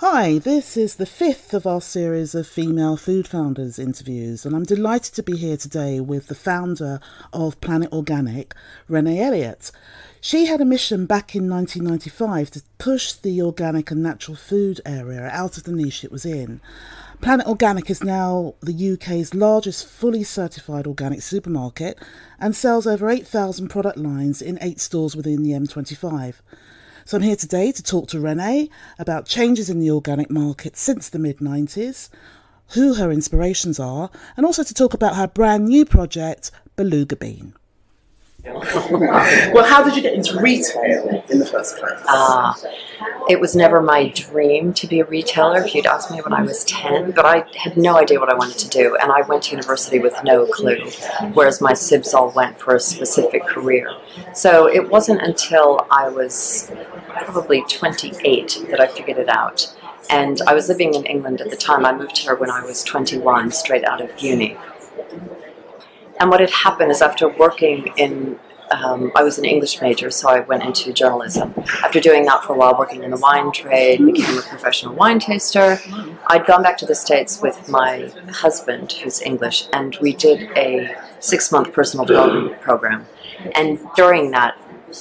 Hi, this is the fifth of our series of female food founders interviews, and I'm delighted to be here today with the founder of Planet Organic, Renée Elliott. She had a mission back in 1995 to push the organic and natural food area out of the niche it was in. Planet Organic is now the UK's largest fully certified organic supermarket and sells over 8,000 product lines in 8 stores within the M25. So I'm here today to talk to Renée about changes in the organic market since the mid-90s, who her inspirations are, and also to talk about her brand new project, Beluga Bean. Well, how did you get into retail in the first place? It was never my dream to be a retailer. If you'd asked me when I was 10, but I had no idea what I wanted to do, and I went to university with no clue, whereas my sibs all went for a specific career. So it wasn't until I was probably 28 that I figured it out. And I was living in England at the time. I moved here when I was 21, straight out of uni. And what had happened is, after working in, I was an English major, so I went into journalism. After doing that for a while, working in the wine trade, became a professional wine taster. I'd gone back to the States with my husband, who's English, and we did a 6-month personal development program. And during that,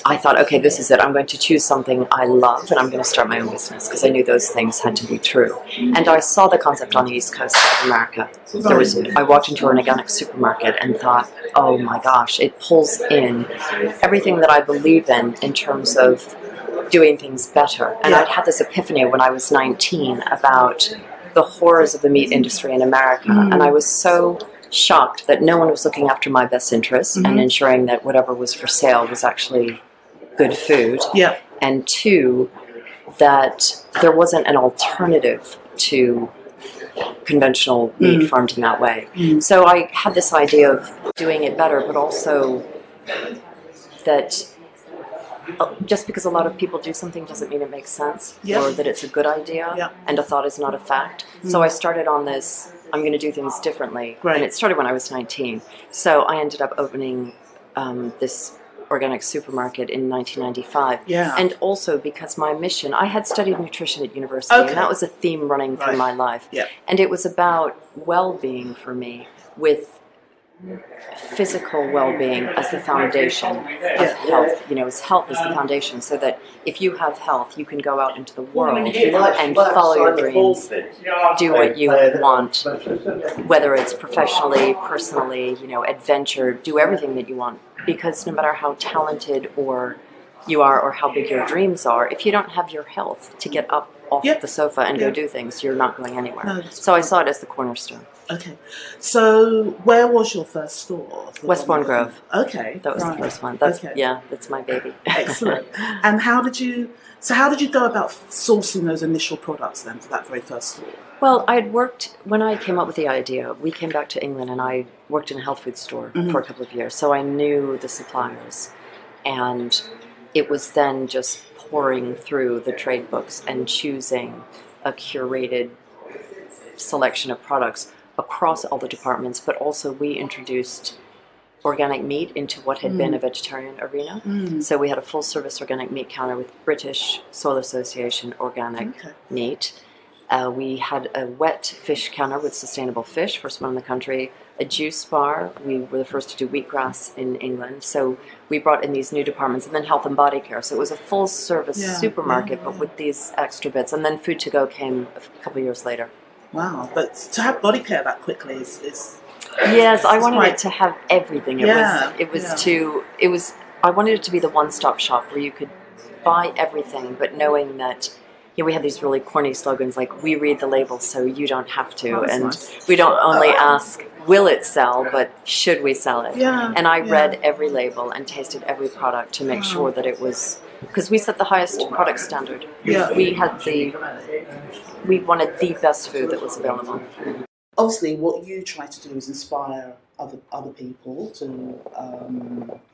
I thought, okay, this is it. I'm going to choose something I love, and I'm going to start my own business, because I knew those things had to be true. And I saw the concept on the East Coast of America. I walked into an organic supermarket and thought, oh my gosh, it pulls in everything that I believe in terms of doing things better. And I'd had this epiphany when I was 19 about the horrors of the meat industry in America, and I was so shocked that no one was looking after my best interests and ensuring that whatever was for sale was actually good food. Yeah. And two, that there wasn't an alternative to conventional meat farmed in that way. So I had this idea of doing it better, but also that just because a lot of people do something doesn't mean it makes sense, or that it's a good idea, and a thought is not a fact. So I started on this, I'm going to do things differently, and it started when I was 19. So I ended up opening this organic supermarket in 1995, and also because my mission, I had studied nutrition at university, and that was a theme running through my life, and it was about well-being for me, with physical well-being as the foundation of health. You know, health is the foundation, so that if you have health, you can go out into the world and follow your dreams, do what you want, whether it's professionally, personally, you know, adventure, do everything that you want. Because no matter how talented or you are or how big your dreams are, if you don't have your health to get up off the sofa and go do things, you're not going anywhere. No, so I saw it as the cornerstone. Okay. So where was your first store? Westbourne Grove. Okay. That was the first one. That's, yeah, that's my baby. Excellent. And how did you go about sourcing those initial products then for that very first store? Well, I had worked, when I came up with the idea, we came back to England and I worked in a health food store for a couple of years. So I knew the suppliers, and it was then just pouring through the trade books and choosing a curated selection of products across all the departments. But also we introduced organic meat into what had been a vegetarian arena. So we had a full service organic meat counter with British Soil Association organic meat. We had a wet fish counter with sustainable fish, first one in the country, a juice bar. We were the first to do wheatgrass in England. So we brought in these new departments, and then health and body care. So it was a full service supermarket, but with these extra bits. And then food to go came a couple of years later. Wow, but to have body care that quickly is yes, I wanted it to have everything. I wanted it to be the one-stop shop where you could buy everything, but knowing that, you know, we had these really corny slogans like, we read the label so you don't have to, and we don't only ask, will it sell, but should we sell it? And I read every label and tasted every product to make sure that it was, because we set the highest product standard. We wanted the best food that was available. Obviously, what you try to do is inspire other people to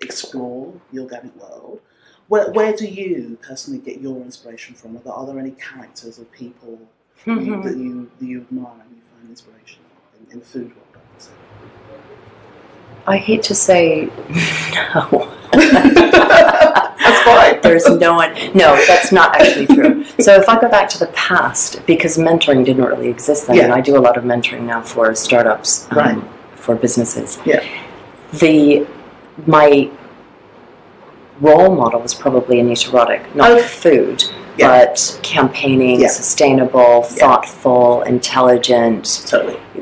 explore the organic world. Where do you personally get your inspiration from? Are there any characters or people that you admire and you find inspiration in the food world? I hate to say no. fine. There's no one. No, that's not actually true. So if I go back to the past, because mentoring didn't really exist then, and I do a lot of mentoring now for startups, for businesses. Yeah. My role model was probably Anita Roddick, not food, but campaigning, sustainable, thoughtful, intelligent,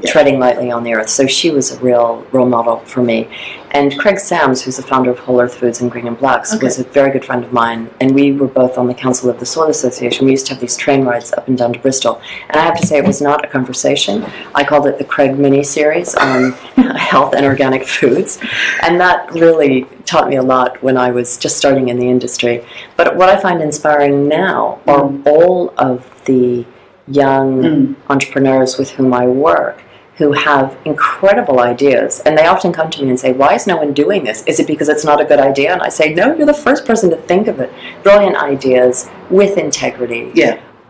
treading lightly on the earth. So she was a real role model for me. And Craig Sams, who's the founder of Whole Earth Foods and Green and Blacks, was a very good friend of mine. And we were both on the council of the Soil Association. We used to have these train rides up and down to Bristol. And I have to say, it was not a conversation. I called it the Craig mini-series on health and organic foods. And that really taught me a lot when I was just starting in the industry. But what I find inspiring now are all of the young entrepreneurs with whom I work, who have incredible ideas, and they often come to me and say, why is no one doing this? Is it because it's not a good idea? And I say, no, you're the first person to think of it. Brilliant ideas with integrity,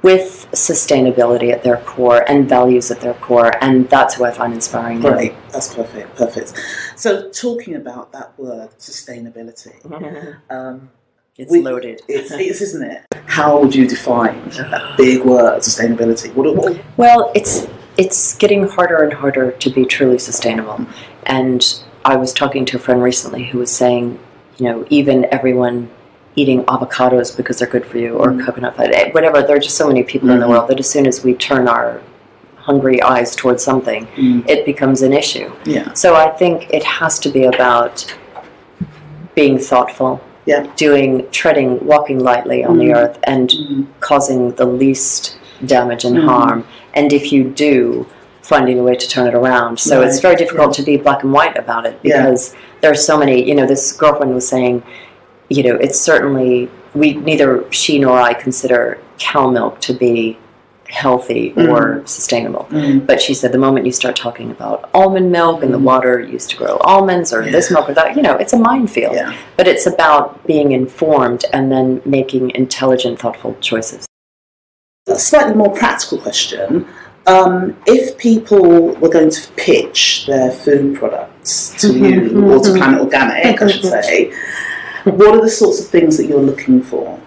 with sustainability at their core and values at their core, and that's who I find inspiring. Great, that's perfect, perfect. So talking about that word, sustainability, it's loaded. It's isn't it? How would you define that big word, sustainability? What? Well, it's getting harder and harder to be truly sustainable. And I was talking to a friend recently who was saying, you know, even everyone eating avocados because they're good for you, or coconut, whatever. There are just so many people in the world that as soon as we turn our hungry eyes towards something, it becomes an issue. Yeah. So I think it has to be about being thoughtful. Yeah. Walking lightly on the earth and causing the least damage and harm. And if you do, finding a way to turn it around. So it's very difficult to be black and white about it, because there are so many, you know, this girlfriend was saying, you know, it's certainly, neither she nor I consider cow milk to be healthy or sustainable. But she said the moment you start talking about almond milk and the water used to grow almonds or this milk or that, you know, it's a minefield. But it's about being informed and then making intelligent, thoughtful choices. A slightly more practical question. If people were going to pitch their food products to you, or to Planet Organic, I should say, what are the sorts of things that you're looking for?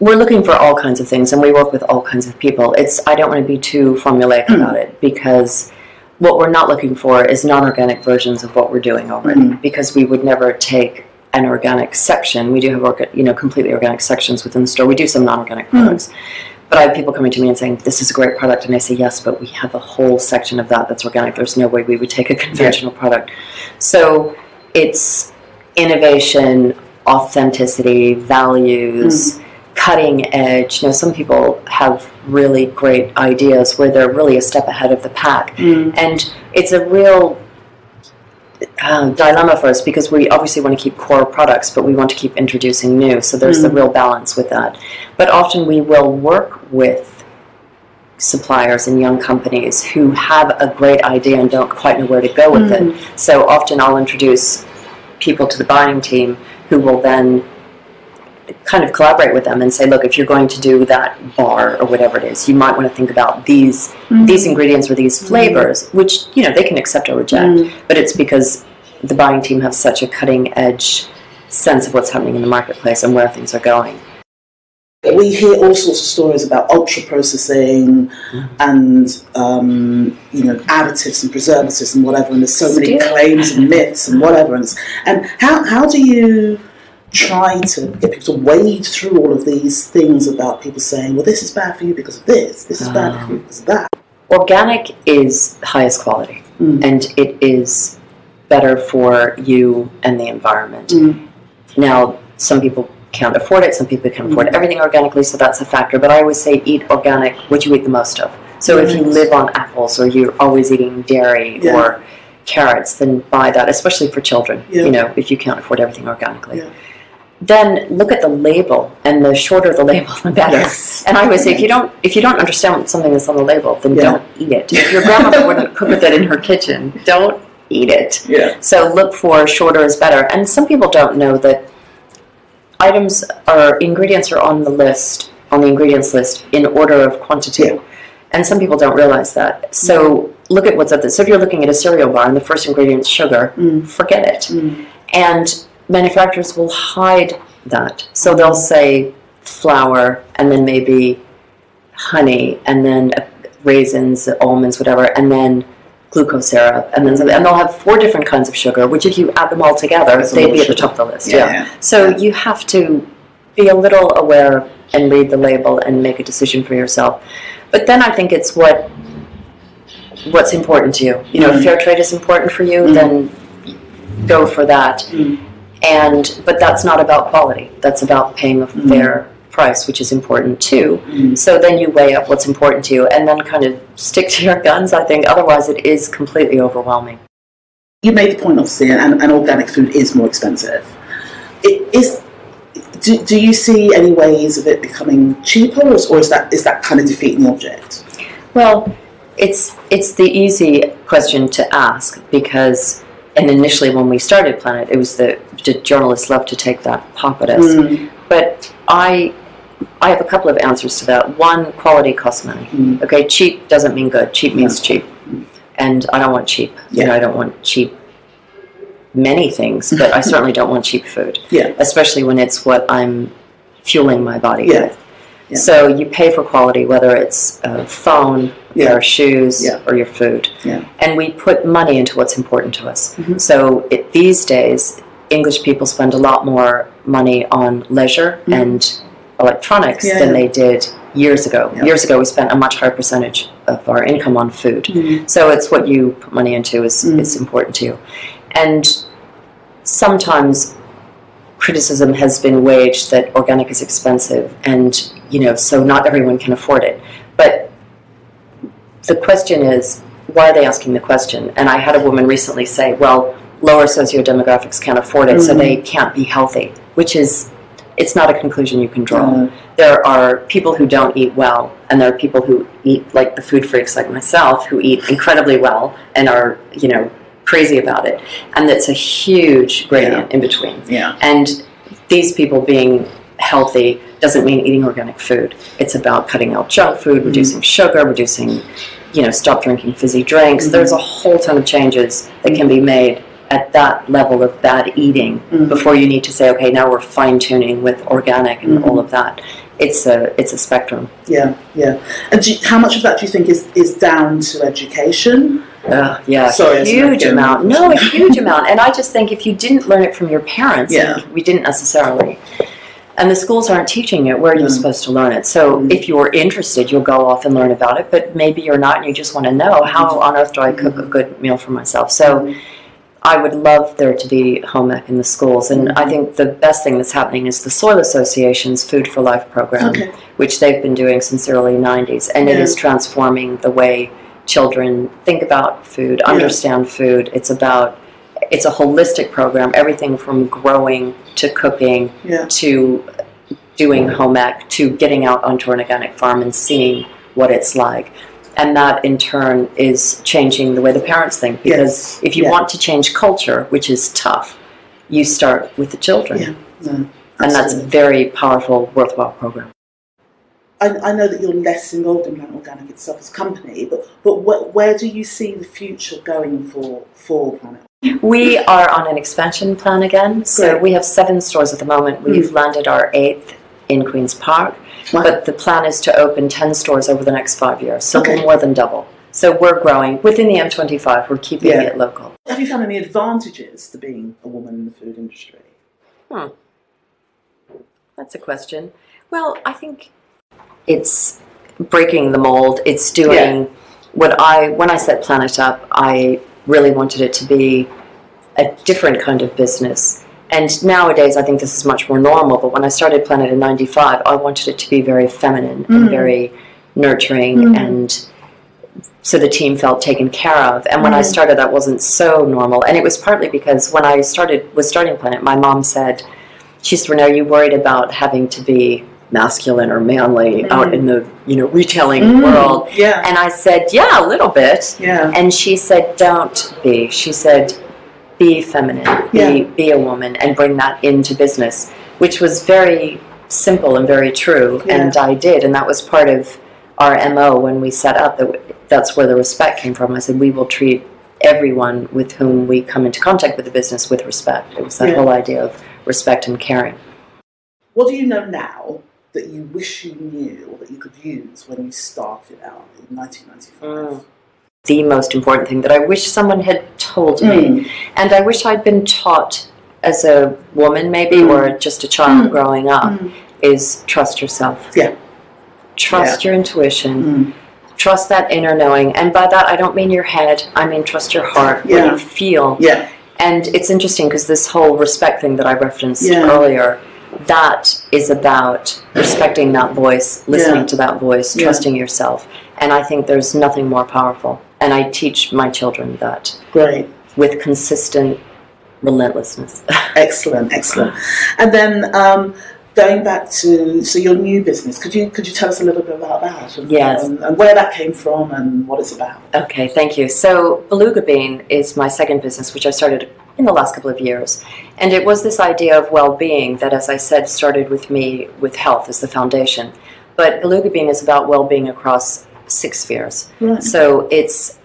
We're looking for all kinds of things, and we work with all kinds of people. I don't want to be too formulaic about it, because what we're not looking for is non-organic versions of what we're doing already, because we would never take an organic section. We do have completely organic sections within the store. We do some non-organic products. But I have people coming to me and saying, this is a great product, and I say, yes, but we have a whole section of that that's organic. There's no way we would take a conventional product. So it's innovation, authenticity, values, cutting edge. You know, some people have really great ideas where they're really a step ahead of the pack. And it's a real dilemma for us, because we obviously want to keep core products, but we want to keep introducing new, so there's the real balance with that. But often we will work with suppliers and young companies who have a great idea and don't quite know where to go with it. So often I'll introduce people to the buying team who will then kind of collaborate with them and say, look, if you're going to do that bar or whatever it is, you might want to think about these ingredients or these flavors, which, you know, they can accept or reject, but it's because the buying team have such a cutting edge sense of what's happening in the marketplace and where things are going. We hear all sorts of stories about ultra processing and you know, additives and preservatives and whatever, and there's so many claims and myths and whatever, and how do you try to get people to wade through all of these things about people saying, well, this is bad for you because of this, this is bad for you because of that? Organic is highest quality, and it is better for you and the environment. Now, some people can't afford it, some people can afford everything organically, so that's a factor, but I always say eat organic, what you eat the most of. So if you live on apples or you're always eating dairy or carrots, then buy that, especially for children, you know, if you can't afford everything organically. Then look at the label, and the shorter the label, the better. And I always say, if you don't understand something that's on the label, then don't eat it. If your grandmother wouldn't cook with it in her kitchen, don't eat it. So look for shorter is better. And some people don't know that items or ingredients are on the list, on the ingredients list, in order of quantity. And some people don't realize that. So look at what's up there. So if you're looking at a cereal bar and the first ingredient is sugar, forget it. And manufacturers will hide that. So they'll say flour and then maybe honey and then raisins, almonds, whatever, and then glucose syrup, and then something, and they'll have 4 different kinds of sugar, which if you add them all together, they'd be at the top of the list. Yeah. So you have to be a little aware and read the label and make a decision for yourself. But then I think it's what's important to you. You know, if fair trade is important for you, then go for that. But that's not about quality. That's about paying a fair price, which is important too. So then you weigh up what's important to you and then kind of stick to your guns, I think. Otherwise, it is completely overwhelming. You made the point, obviously, and organic food is more expensive. It is. Do you see any ways of it becoming cheaper, or is that kind of defeating the object? Well, it's the easy question to ask because, and initially when we started Planet, it was the journalists love to take that pop at us. But I have a couple of answers to that. One, quality costs money. Okay, cheap doesn't mean good. Cheap means cheap, and I don't want cheap. Yeah. You know, I don't want cheap many things, but I certainly don't want cheap food. Yeah. Especially when it's what I'm fueling my body with. Yeah. So you pay for quality, whether it's a phone, or shoes, or your food. Yeah. And we put money into what's important to us. So these days, English people spend a lot more money on leisure and electronics than they did years ago. Years ago, we spent a much higher percentage of our income on food. So it's what you put money into is important to you. And sometimes criticism has been waged that organic is expensive and, you know, so not everyone can afford it. But the question is, why are they asking the question? And I had a woman recently say, well, lower socio-demographics can't afford it, so they can't be healthy, which is, it's not a conclusion you can draw. There are people who don't eat well, and there are people who eat, like the food freaks like myself, who eat incredibly well and are, you know, crazy about it, and that's a huge gradient in between. And these people being healthy doesn't mean eating organic food. It's about cutting out junk food, reducing sugar, reducing, you know, stop drinking fizzy drinks. There's a whole ton of changes that can be made at that level of bad eating before you need to say, okay, now we're fine-tuning with organic and all of that. It's a spectrum. And how much of that do you think is down to education? A huge amount. No, a huge amount. And I just think if you didn't learn it from your parents, and we didn't necessarily, and the schools aren't teaching it, where are you supposed to learn it? So if you're interested, you'll go off and learn about it, but maybe you're not and you just want to know, how on earth do I cook a good meal for myself? So I would love there to be home ec in the schools. And I think the best thing that's happening is the Soil Association's Food for Life program, which they've been doing since the early 90s. And it is transforming the way children think about food, understand food. It's a holistic program, everything from growing to cooking to doing home ec to getting out onto an organic farm and seeing what it's like. And that, in turn, is changing the way the parents think. Because if you want to change culture, which is tough, you start with the children. And that's a very powerful, worthwhile program. I know that you're less involved in Planet Organic itself as a company, but where do you see the future going for Planet? We are on an expansion plan again. So we have 7 stores at the moment. We've landed our 8th in Queen's Park. Wow. But the plan is to open 10 stores over the next 5 years, so we'll more than double. So we're growing. Within the M25, we're keeping it local. Have you found any advantages to being a woman in the food industry? That's a question. Well, I think it's breaking the mold. It's doing what when I set Planet up, I really wanted it to be a different kind of business. And nowadays, I think this is much more normal, but when I started Planet in 95, I wanted it to be very feminine and very nurturing, and so the team felt taken care of. And when I started, that wasn't so normal. And it was partly because when I was starting Planet, my mom said, she said, Renée, are you worried about having to be masculine or manly out in the, you know, retailing world? And I said, yeah, a little bit. And she said, don't be. She said, be feminine, be a woman, and bring that into business, which was very simple and very true, and I did, and that was part of our MO when we set up. That's where the respect came from. I said, we will treat everyone with whom we come into contact with the business with respect. It was that whole idea of respect and caring. What do you know now that you wish you knew or that you could use when you started out in 1995? The most important thing that I wish someone had told me, and I wish I'd been taught as a woman maybe, or just a child growing up, is trust yourself. Yeah. Trust your intuition. Trust that inner knowing. And by that I don't mean your head, I mean trust your heart, what you feel. Yeah. And it's interesting because this whole respect thing that I referenced earlier, that is about respecting that voice, listening to that voice, trusting yourself. And I think there's nothing more powerful. And I teach my children that. Great. With consistent relentlessness. Excellent, excellent. And then going back to, so your new business, could you tell us a little bit about that? And, yes. And where that came from and what it's about. Okay, thank you. So Beluga Bean is my second business, which I started in the last couple of years. And it was this idea of well-being that, as I said, started with me with health as the foundation. But Beluga Bean is about well-being across 6 spheres. Right. So it's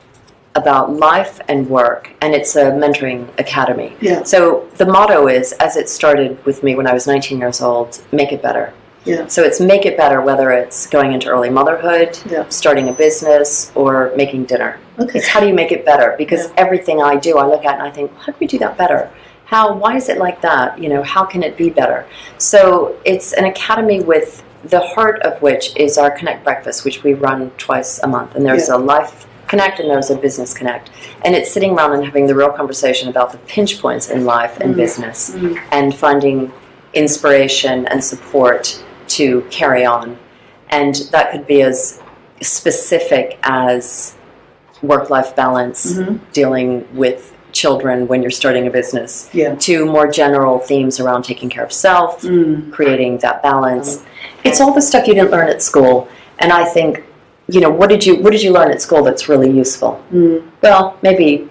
about life and work, and it's a mentoring academy. Yeah. So the motto is, as it started with me when I was 19 years old, make it better. Yeah. So it's make it better, whether it's going into early motherhood, starting a business, or making dinner. Okay. It's how do you make it better? Because everything I do, I look at and I think, how can we do that better? Why is it like that? You know, how can it be better? So it's an academy with the heart of which is our Connect Breakfast, which we run twice a month. And there's a life connect and there's a business connect, and it's sitting around and having the real conversation about the pinch points in life and business, and finding inspiration and support to carry on. And that could be as specific as work-life balance, dealing with children when you're starting a business, to more general themes around taking care of self, creating that balance. It's all the stuff you didn't learn at school. And I think, you know, what did you learn at school that's really useful? Well, maybe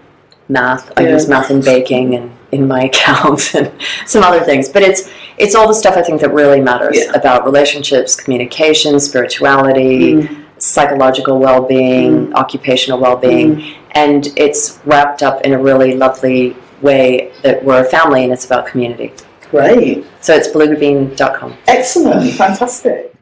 math. I use math in baking and in my accounts and some other things. But it's all the stuff I think that really matters about relationships, communication, spirituality, psychological well-being, occupational well-being. And it's wrapped up in a really lovely way that we're a family and it's about community. Great. So it's belugabean.com. Excellent. Fantastic.